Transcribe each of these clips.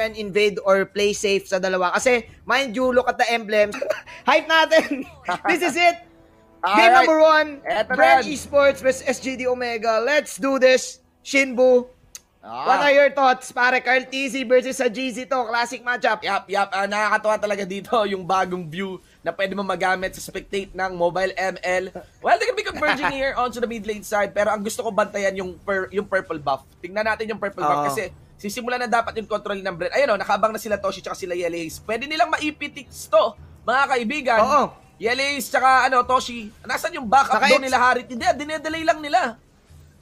and invade or play safe sa dalawa. Kasi, mind you, look at the emblems. Hype natin! This is it! Game number one, Bren Esports vs. SGD Omega. Let's do this, Shinboo. What are your thoughts, pare? CarlTZ versus Ajiz to, classic matchup. Yup. Nakakatawa talaga dito yung bagong view na pwede mo magamit sa spectate ng mobile ML. Well, they can be converging here onto the mid lane side, pero ang gusto ko bantayan yung purple buff. Tingnan natin yung purple buff kasi sisimulan na dapat yung control ng Bren. Ayun o, nakabang na sila Toshi tsaka sila Yele. Pwede nilang maipitix to, mga kaibigan. Yele tsaka ano, Toshi. Nasaan yung backup doon nila Harith? Hindi, dinedelay lang nila.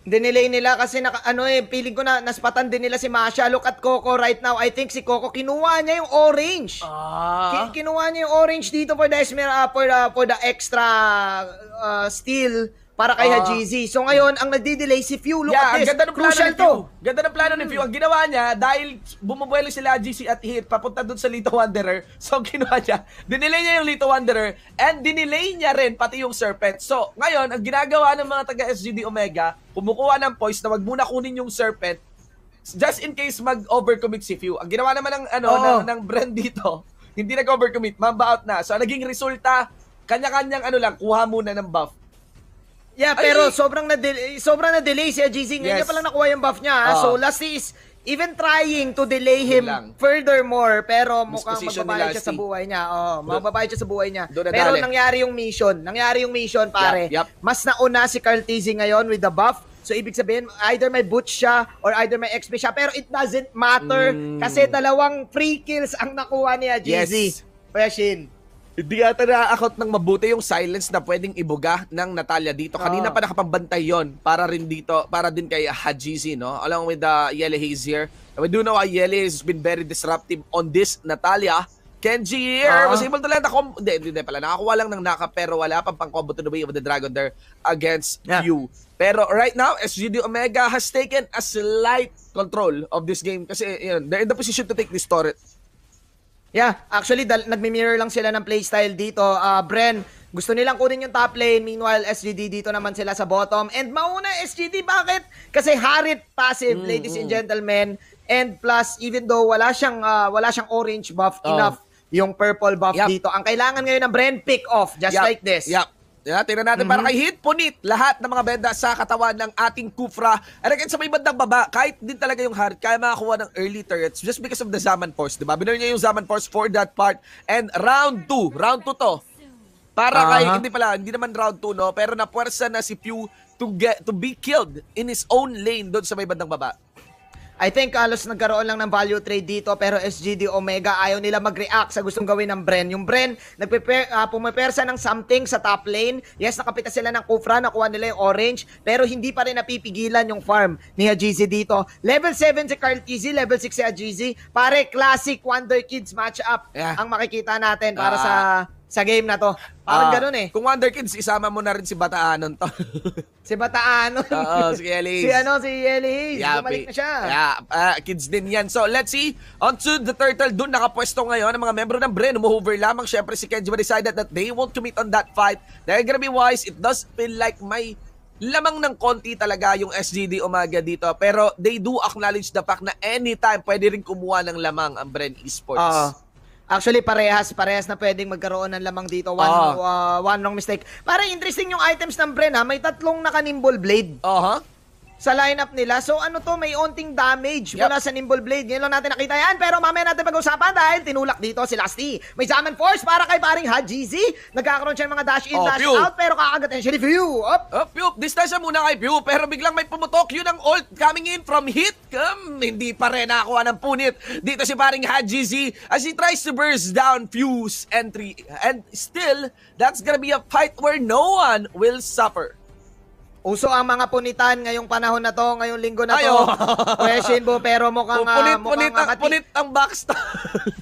Dinelay nila kasi naka, ano eh, feeling ko na naspatan din nila si Masha. Look at Coco right now. I think si Coco kinuha niya yung orange. Kinuha niya yung orange dito for the Esmeralda, for the extra steal para kay Ajiz. So ngayon, ang nagdi-delay si Fiew. Look at this. Ganda ng plano ni Fiew. Ganda ng plano ni Fiew. Ang ginawa niya, dahil bumubuelo sila Ajiz at Heath, papunta doon sa Lito Wanderer. So kinuha niya, dinelay niya yung Lito Wanderer and dinelay niya rin pati yung Serpent. So ngayon, ang ginagawa ng mga taga SGD Omega, kumukuha ng poise na wag muna kunin yung Serpent just in case mag-overcommit si Fiew. Ang ginawa naman ng ano ng Bren dito, hindi nag-overcommit, mamba out na. So ang naging resulta, kanya-kanyang ano lang, kuha muna ng buff. Yeah, pero sobrang na-delay si Ajiz. Ngayon niya palang nakuha yung buff niya. So LaGcy is even trying to delay him furthermore, pero mukhang magbabayad siya sa buhay niya. Pero nangyari yung mission, pare. Mas nauna si CarlTZ ngayon with the buff. So ibig sabihin, either may boots siya or either may XP siya. Pero it doesn't matter kasi dalawang free kills ang nakuha ni Ajiz. Hindi ata na-account ng mabuti yung silence na pwedeng ibuga ng Natalya dito. Kanina pa nakapambantay yon para rin dito, para din kay Ajiz, no? Along with Yele Hayes here. And we do know Yele has been very disruptive on this Natalya. Kenji here was able to land a combo. Hindi pala. Nakakuha lang ng naka pero wala pang combo to the way of the dragon there against you. Pero right now, SGD Omega has taken a slight control of this game kasi yun, they're in the position to take this turret. Yeah, actually, nagmi-mirror lang sila ng playstyle dito. Bren, gusto nilang kunin yung top lane. Meanwhile, SGD dito naman sila sa bottom. And mauna, SGD, bakit? Kasi Harith passive, ladies and gentlemen. And plus, even though wala siyang orange buff, enough yung purple buff dito. Ang kailangan ngayon ng Bren, pick off, just like this. Tingnan natin para kay Heath, punit lahat ng mga benda sa katawan ng ating Kufra. And again, sa may bandang baba, kahit din talaga yung Harith, kaya makakuha ng early turrets just because of the Zaman Force, diba? Binawin niya yung Zaman Force for that part. And round 2 to. Para kay, hindi naman round 2, no? Pero napuwersa na si Fiew to be killed in his own lane doon sa may bandang baba. I think halos nagkaroon lang ng value trade dito pero SGD Omega ayaw nila mag-react sa gustong gawin ng Bren. Yung Bren, pumapersa ng something sa top lane. Yes, nakapita sila ng Kufra, nakuha nila yung orange, pero hindi pa rin napipigilan yung farm ni Ajiz dito. Level 7 si CarlTZ, level 6 si Ajiz. Pare, classic Wonder Kids matchup ang makikita natin para sa game na to. Parang ganun eh. Kung Wonder Kids, isama mo na rin si Bataanon to. Si Bataanon. Si Yeli. Si Yeli. Bumalik na siya. Kids din yan. So, let's see. On to the turtle. Doon nakapwesto ngayon ang mga membro ng Bren. Umuhover lamang. Siyempre, si Kenji decided that they won't commit on that fight. They're gonna be wise. It does feel like may lamang ng konti talaga yung SGD Omega dito. Pero, they do acknowledge the fact na anytime pwede rin kumuha ng lamang ang Bren Esports. Actually, parehas na pwedeng magkaroon ng lamang dito. One wrong mistake. Parang interesting yung items ng Bren, ha? May tatlong naka-nimble blade sa lineup nila. So ano to, may onting damage mula sa nimble blade. Ngayon lang natin nakita yan. Pero mamaya natin pag-usapan dahil tinulak dito si LaGcy. May Zaman Force para kay paring Ajiz. Nagkakaroon siin mga dash in, dash out. Pero kakagatan siya ni Fiew. This time siya muna kay Fiew. Pero biglang may pumutok. Yun ang ult coming in from Heath. Hindi pa rin nakakuha ng punit dito si paring Ajiz as he tries to burst down Fiew's entry, and still that's gonna be a fight where no one will suffer. Uso ang mga punitan ngayong panahon na to, ngayong linggo na to. Question mo, pero mukhang punit ang box.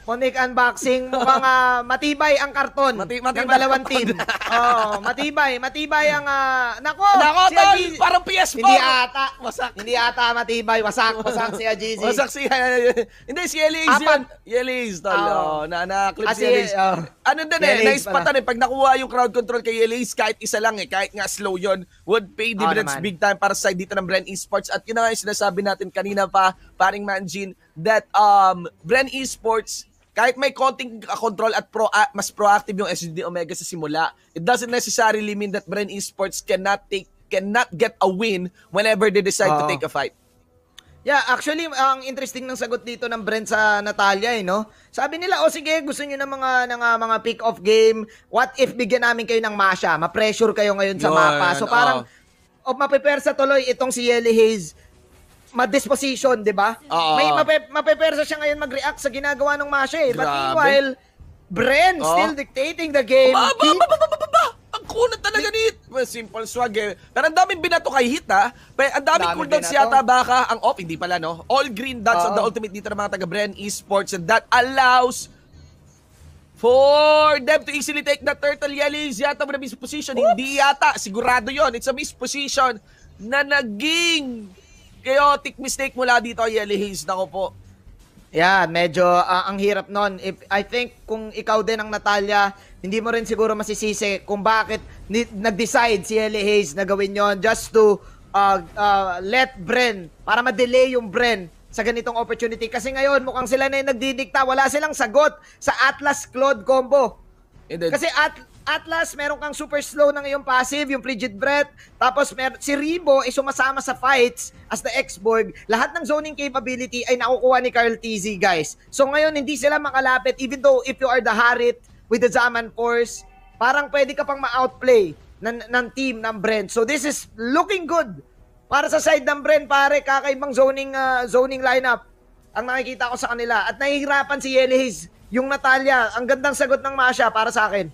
Punit unboxing, mukhang matibay ang karton ng dalawang team. Matibay ang Nako, si parang PS4. Hindi ata matibay, wasak si Ajiz. Wasak si hindi si Yeliz talo. Na-clip si Yeliz. Ano din eh, naispatan eh pag nakuha yung crowd control kay Yeliz, kahit isa lang eh, kahit nga slow yon, would pay dividends big time para sa side dito ng Bren Esports. At yun na nga yung sinasabi natin kanina pa, paring Manjin, that Bren Esports, kahit may konting control at mas proactive yung SGD Omega sa simula, it doesn't necessarily mean that Bren Esports cannot get a win whenever they decide to take a fight. Yeah, actually, ang interesting ng sagot dito ng Bren sa Natalya, eh, no? Sabi nila, sige, gusto niyo ng mga pick-off game, what if bigyan namin kayo ng Masha? Ma-pressure kayo ngayon sa mapa. So parang, mapipersa tuloy itong si Yele Hayes, ma-disposition, di ba? May mapipersa siya ngayon mag-react sa ginagawa ng Masha, eh. But meanwhile, Bren still dictating the game. Kunat talaga ni Heath. Simple swag eh. Pero ang daming binato kay Heath, ha? Ang daming cooldowns yata baka ang off. Hindi pala, no? All green dots on the ultimate dito ng mga taga Bren Esports, and that allows for them to easily take the turtle. Yele yata mo na misposition. Hindi yata. Sigurado yon. It's a misposition na naging chaotic mistake mula dito kay Yele Hayes. Nako po. Yeah, medyo ang hirap nun. I think kung ikaw din ang Natalya, hindi mo rin siguro masisisi kung bakit nag-decide si Yele Hayes na gawin yon just to let Bren, para ma-delay yung Bren sa ganitong opportunity. Kasi ngayon, mukhang sila na yung nagdidikta. Wala silang sagot sa Atlas-Claude combo. Kasi Atlas, meron kang super slow ng iyong passive, yung frigid breath. Tapos si Ribo ay sumasama sa fights as the X-Borg. Lahat ng zoning capability ay nakukuha ni CarlTZ, guys. So ngayon, hindi sila makalapit, even though if you are the Harith with the Zaman Force, parang pwede ka pang ma-outplay ng team ng Bren. So this is looking good para sa side ng Bren, pare. Kakaibang zoning lineup ang nakikita ko sa kanila. At nahihirapan si Yele Hayes. Yung Natalya, ang gandang sagot ng Masya para sa akin.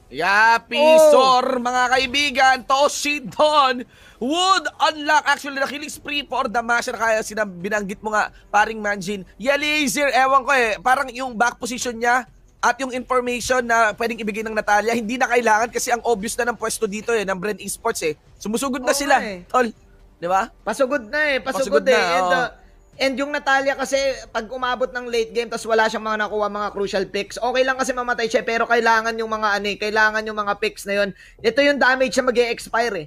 Pisor, mga kaibigan. Toshi Don would unlock. Actually, na killing spree for the Masya. Kaya binanggit mo nga, paring Manjin. Yelizir, ewan ko eh. Parang yung back position niya at yung information na pwedeng ibigay ng Natalya, hindi na kailangan kasi ang obvious na ng pwesto dito eh, ng Bren Esports eh. Sumusugod na sila. Tol, di ba? Pasugod na eh. Pasugod eh. Na, And yung Natalya kasi pag umabot ng late game tapos wala siyang mga nakuha mga crucial picks, okay lang kasi mamatay siya pero kailangan yung mga kailangan yung mga picks na yun. Ito yung damage siya mag-e-expire eh.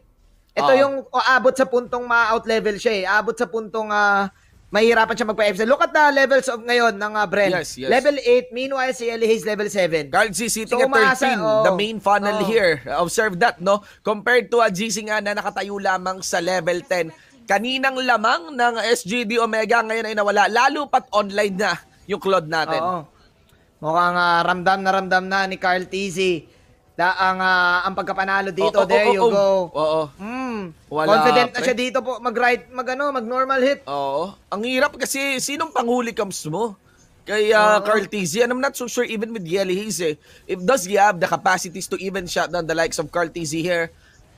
Ito yung aabot sa puntong ma-outlevel siya eh. Aabot sa puntong mahirapan siya magpa-FZ. Look at the levels of ngayon ng Bren. Yes. Level 8, meanwhile si Yele Hayes level 7. CarlTZ sitting at 13, the main funnel here. Observe that, no? Compared to Ajiz nga na nakatayo lamang sa level 10. Kaninang lamang ng SGD Omega ngayon ay nawala. Lalo pat online na yung Claude natin. Mukhang ramdam na ni CarlTZ ang pagkapanalo dito. There you go. Confident na siya dito po mag-right, mag-normal hit. Ang hirap kasi sinong panghuli comes mo? Kaya CarlTZ, and I'm not so sure even with Yele Hayes eh. Does he have the capacities to even shut down the likes of CarlTZ here?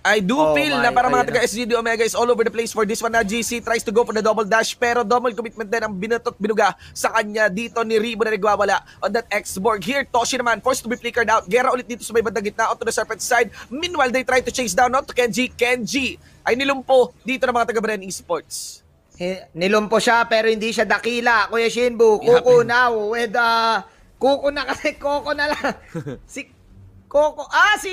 I do feel na para mga taga SGD Omega is all over the place for this one. GC tries to go for the double dash pero double commitment din ang binuga sa kanya dito ni Ribo na nagwawala on that X-Borg here. Toshi naman forced to be flickered out. Gera ulit dito sa may bandang gitna onto the Serpent side. Meanwhile, they try to chase down onto Kenji. Kenji ay nilumpo dito ng mga taga Bren Esports. Nilumpo siya pero hindi siya dakila. Kuya Shinboo, kuko na with kuko na kasi kuko na lang. Coco, si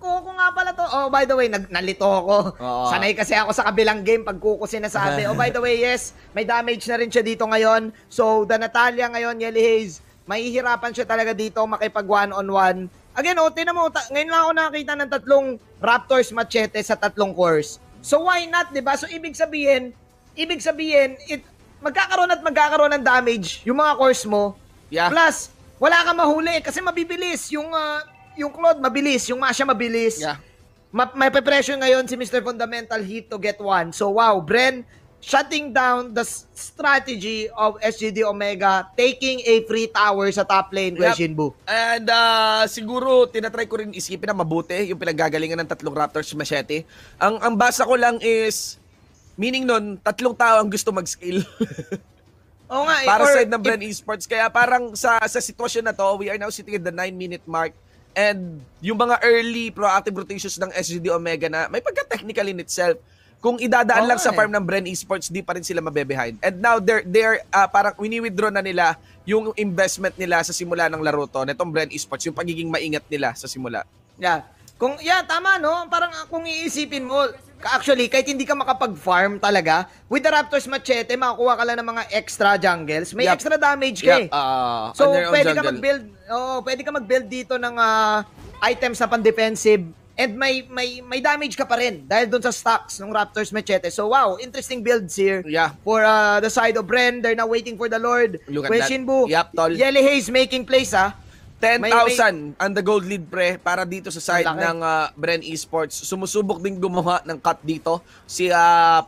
Coco nga pala to. By the way, nalito ako. Sanay kasi ako sa kabilang game pag Coco sinasabi. By the way, yes, may damage na rin siya dito ngayon. So, the Natalya ngayon, Yele Hayes, mahihirapan siya talaga dito makipag one-on-one. Again, tinan mo, ngayon lang ako nakakita ng 3 Raptor's Machete sa 3 cores. So, why not, diba? So, ibig sabihin, magkakaroon ng damage yung mga cores mo. Plus, wala kang mahuli kasi mabibilis yung Claude mabilis, yung Masya mabilis. May pressure ngayon si Mr. Fundamental Heath to get one. So wow, Bren shutting down the strategy of SGD Omega, taking a free tower sa top lane with Shinboo. And siguro tinatry ko rin isipin na mabuti yung pinaggagalingan ng 3 Raptors Machete. Ang basa ko lang is meaning nun, 3 tao ang gusto mag-skill. Para sa side ng Bren Esports. Kaya parang sa sitwasyon na to, we are now sitting at the 9-minute mark. And yung mga early proactive rotations ng SGD Omega na may pagka-technical in itself. Kung idadaan lang sa farm ng Bren Esports, di pa rin sila mabe-behind. And now, parang wini-withdraw na nila yung investment nila sa simula ng laro to. Netong Bren Esports, yung pagiging maingat nila sa simula. Tama no? Parang kung iisipin mo, Actually, kahit hindi ka makapag-farm talaga, with the Raptor's Machete, makakuha ka lang ng mga extra jungles. May extra damage ka eh. So, pwede ka mag-build dito ng items na pan-defensive and may damage ka pa rin dahil doon sa stocks ng Raptor's Machete. So, wow, interesting builds here for the side of Bren. They're now waiting for the Lord. Look at that. Shinboo, Yele Hayes making plays, 10,000 and the gold lead, pre, para dito sa side ng Bren Esports. Sumusubok din gumawa ng cut dito si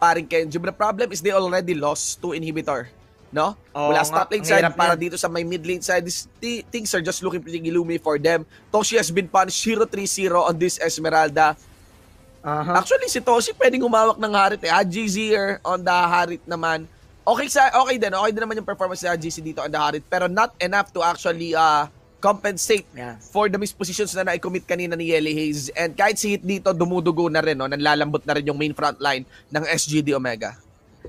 paring Kenji. The problem is they already lost 2 inhibitor, no? Wala sa top lane side, para dito sa may mid lane side. Things are just looking pretty gloomy for them. Toshi has been punished 0-3-0 on this Esmeralda. Actually, si Toshi pwedeng humawak ng Harith. AGZ here on the Harith naman. Okay din naman yung performance ni AGZ dito on the Harith. Pero not enough to actually... compensate for the mispositions na na-commit kanina ni Yele Hayes. And kahit si Heath dito, dumudugo na rin. No? Nanlalambot na rin yung main front line ng SGD Omega.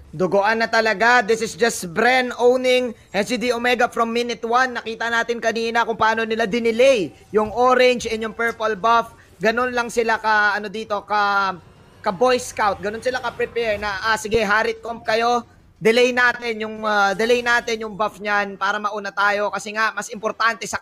Dugoan na talaga. This is just Bren owning SGD Omega from minute 1. Nakita natin kanina kung paano nila dinelay yung orange and yung purple buff. Ganon lang sila ka, ano dito, ka Boy Scout. Ganon sila ka-prepare na, sige, Harith comp kayo. Delay natin yung buff niyan para mauna tayo kasi nga mas importante sa